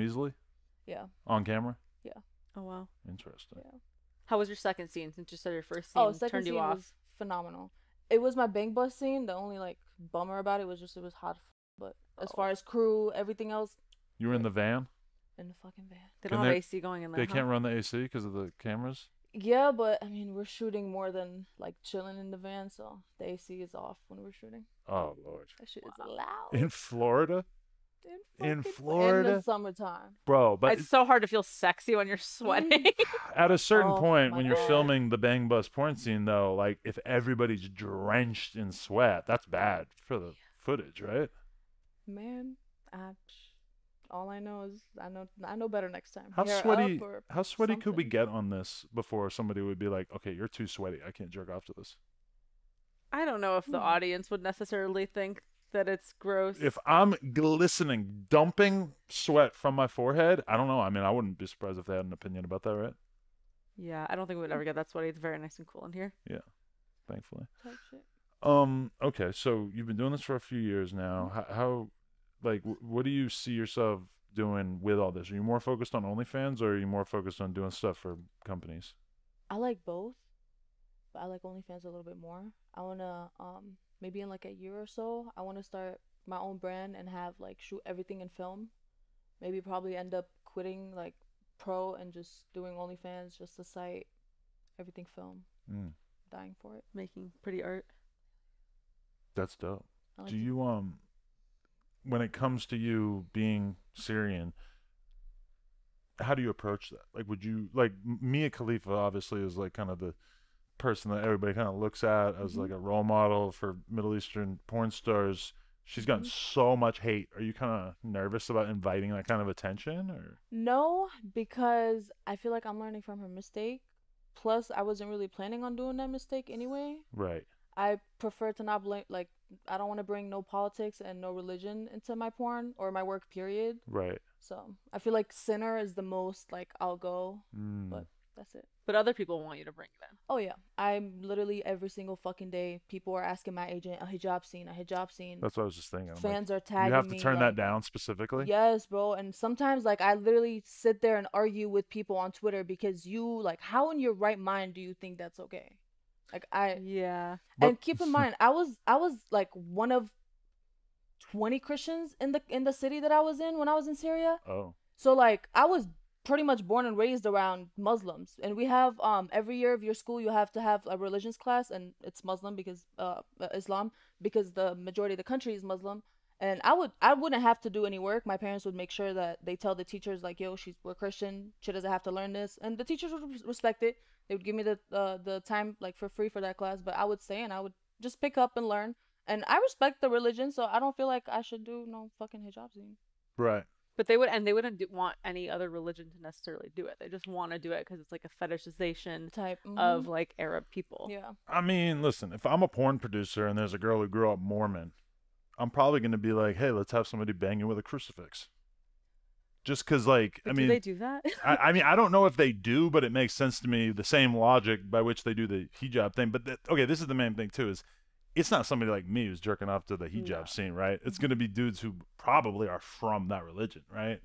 Easily? Yeah. On camera? Yeah. Oh, wow. Interesting. Yeah. How was your second scene, since you said your first scene turned you off? Was phenomenal. It was my bang bus scene. The only like bummer about it was just it was hot, but as far as crew, everything else. You were in the van? In the fucking van. They don't have AC going in there. They can't run the AC because of the cameras? Yeah, but I mean, we're shooting more than like chilling in the van, so the AC is off when we're shooting. Oh, Lord. That shit is loud. In Florida? In Florida? In the summertime. Bro, but it's so hard to feel sexy when you're sweating. At a certain point when you're filming the bang bus porn scene, though, like if everybody's drenched in sweat, that's bad for the footage, right? Man, all I know is I know better next time. How sweaty could we get on this before somebody would be like, okay, you're too sweaty, I can't jerk off to this? I don't know if the audience would necessarily think that it's gross. If I'm glistening, dumping sweat from my forehead, I don't know. I mean, I wouldn't be surprised if they had an opinion about that, right? Yeah, I don't think we would ever get that sweaty. It's very nice and cool in here. Yeah, thankfully. Type shit. Okay, so you've been doing this for a few years now. How like, what do you see yourself doing with all this? Are you more focused on OnlyFans, or are you more focused on doing stuff for companies? I like both, but I like OnlyFans a little bit more. I want to, maybe in like a year or so, I want to start my own brand and have like shoot everything in film. Maybe probably end up quitting like pro and just doing OnlyFans, just the site, everything film. Dying for it. Making pretty art. That's dope. Like, do you, when it comes to you being Syrian, how do you approach that? Like, would you, like, Mia Khalifa obviously is like kind of the person that everybody kind of looks at as like a role model for Middle Eastern porn stars. She's gotten so much hate. Are you kind of nervous about inviting that kind of attention, or? No, because I feel like I'm learning from her mistake. Plus, I wasn't really planning on doing that mistake anyway. Right. I prefer to not blame, like, I don't want to bring no politics and no religion into my porn or my work, period. Right. So I feel like sinner is the most, like, I'll go, but that's it. But other people want you to bring them. Oh, yeah. I'm literally every single fucking day, people are asking my agent, a hijab scene, a hijab scene. That's what I was just thinking. Fans are tagging me. You have to turn that down specifically? Yes, bro. And sometimes, like, I literally sit there and argue with people on Twitter because you, like, how in your right mind do you think that's okay? Like, and keep in mind, I was like one of 20 Christians in the city that I was in when I was in Syria. Oh. So like I was pretty much born and raised around Muslims, and we have every year of your school you have to have a religions class, and it's Muslim because Islam, because the majority of the country is Muslim. And I wouldn't have to do any work. My parents would make sure that they tell the teachers like, yo, we're Christian. She doesn't have to learn this, and the teachers would respect it. They would give me the time like for free for that class, but I would stay and I would just pick up and learn. And I respect the religion, so I don't feel like I should do no fucking hijab scene. Right. But they wouldn't want any other religion to necessarily do it. They just want to do it because it's like a fetishization type of like Arab people. Yeah. I mean, listen, if I'm a porn producer and there's a girl who grew up Mormon, I'm probably going to be like, hey, let's have somebody bang you with a crucifix. Just because, like, but I mean, do they do that? I mean, I don't know if they do, but it makes sense to me, the same logic by which they do the hijab thing. But, okay, this is the main thing, too, is it's not somebody like me who's jerking off to the hijab scene, right? It's going to be dudes who probably are from that religion, right?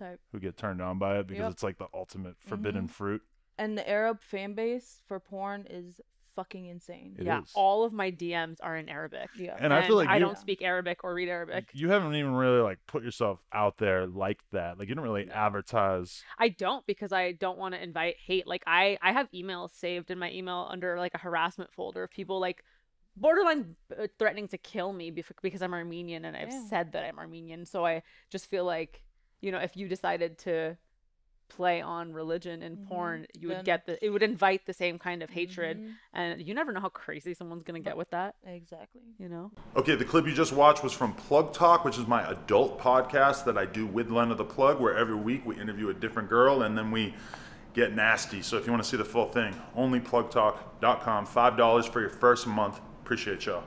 Type. Who get turned on by it because it's, like, the ultimate forbidden fruit. And the Arab fan base for porn is fucking insane. It is. All of my DMs are in Arabic. Yeah. And I feel like I don't speak Arabic or read Arabic. You haven't even really like put yourself out there like that. Like you don't really advertise. I don't, because I don't want to invite hate. Like I have emails saved in my email under like a harassment folder of people like borderline threatening to kill me because I'm Armenian and I've said that I'm Armenian. So I just feel like, you know, if you decided to play on religion and porn, you would get it would invite the same kind of hatred, and you never know how crazy someone's gonna get with that. Exactly. You know. Okay, the clip you just watched was from Plug Talk, which is my adult podcast that I do with Lena of the Plug, where every week we interview a different girl and then we get nasty. So if you want to see the full thing, only plugtalk.com, $5 for your first month. Appreciate y'all.